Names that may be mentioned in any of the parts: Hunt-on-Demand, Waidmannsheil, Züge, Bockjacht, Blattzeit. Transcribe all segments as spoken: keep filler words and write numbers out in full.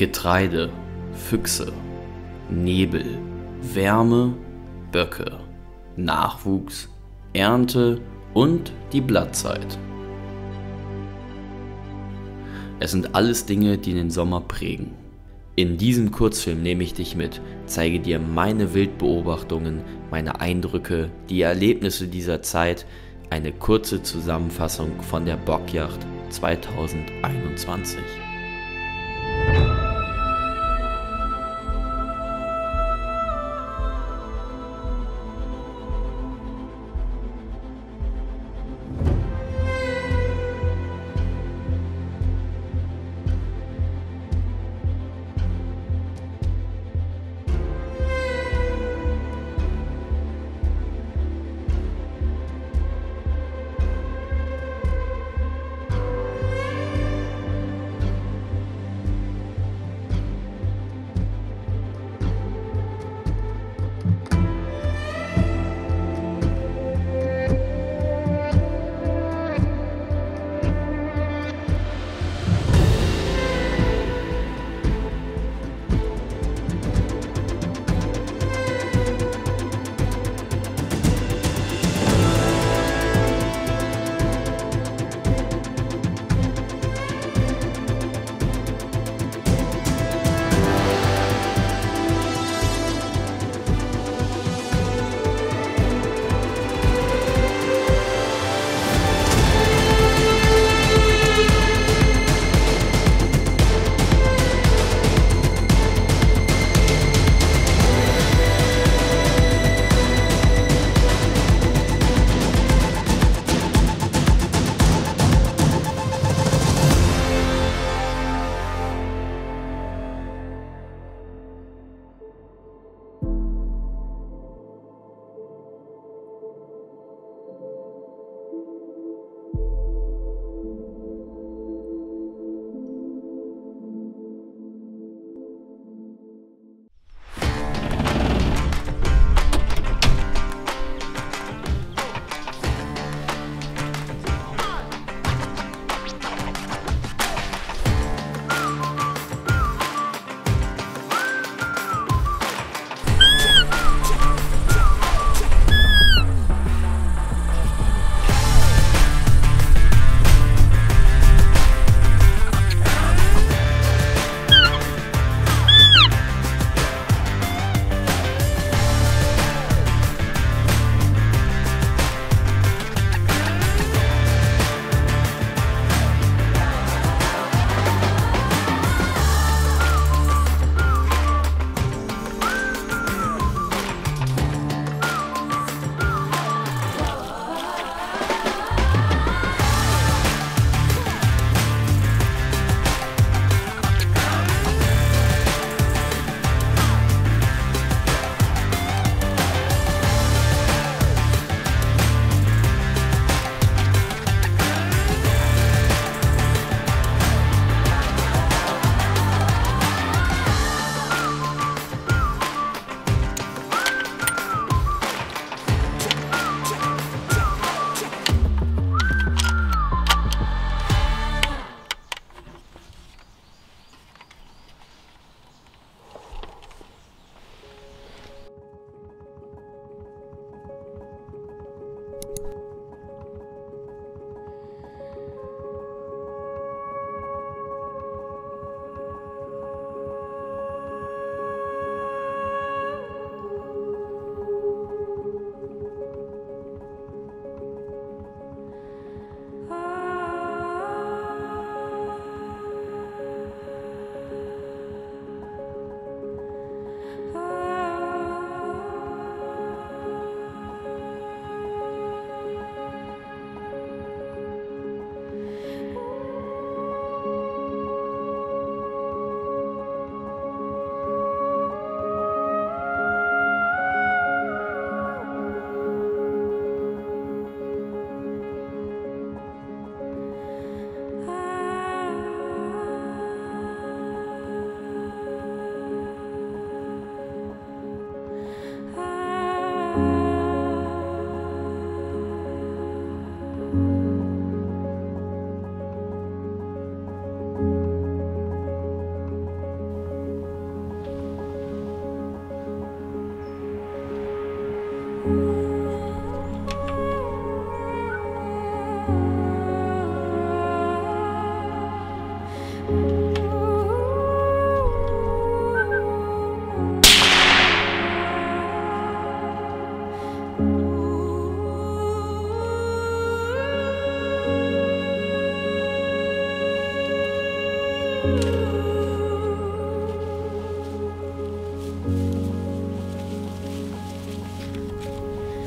Getreide, Füchse, Nebel, Wärme, Böcke, Nachwuchs, Ernte und die Blattzeit. Es sind alles Dinge, die den Sommer prägen. In diesem Kurzfilm nehme ich dich mit, zeige dir meine Wildbeobachtungen, meine Eindrücke, die Erlebnisse dieser Zeit, eine kurze Zusammenfassung von der Bockjacht zweitausendeinundzwanzig.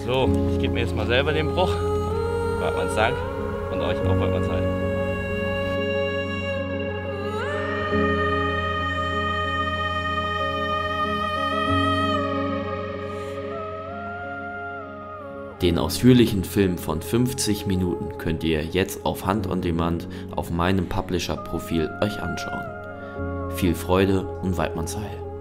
So, ich gebe mir jetzt mal selber den Bruch. Waidmanns Dank und euch auch Waidmannsheil. Den ausführlichen Film von fünfzig Minuten könnt ihr jetzt auf Hunt-on-Demand auf meinem Publisher-Profil euch anschauen. Viel Freude und Waidmannsheil!